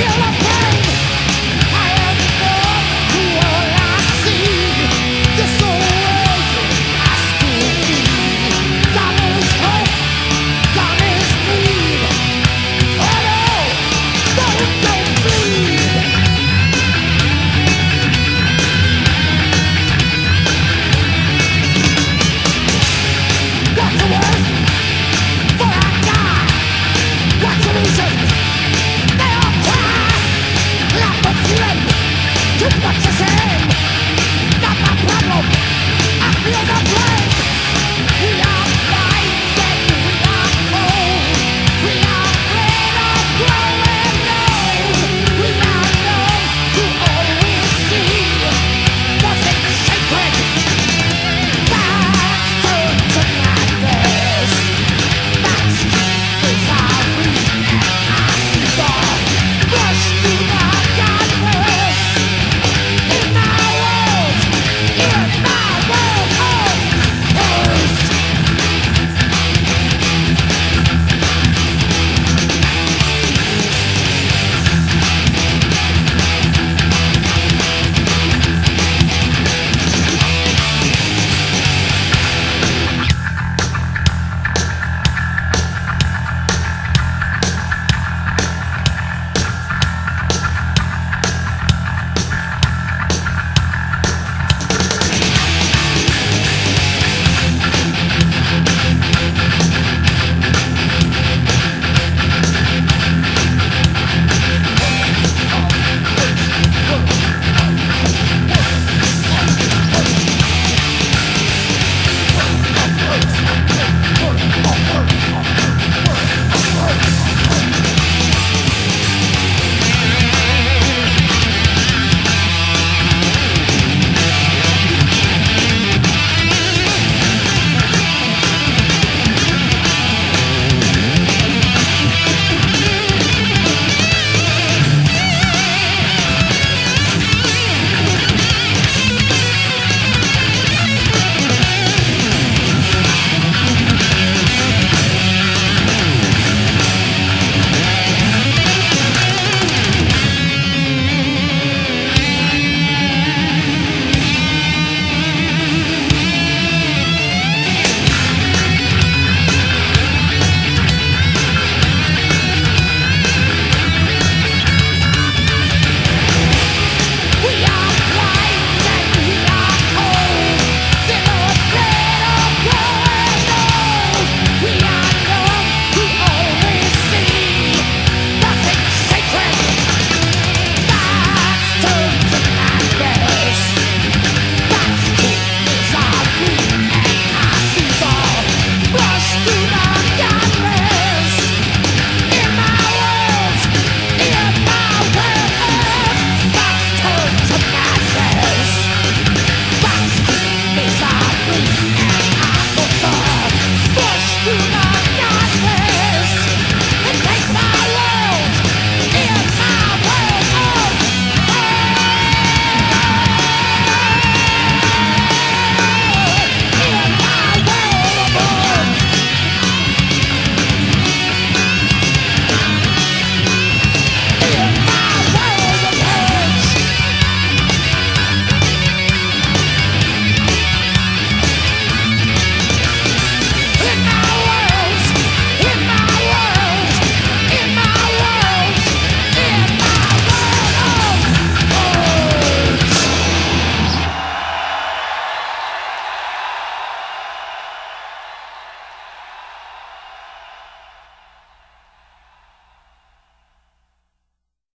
feel afraid.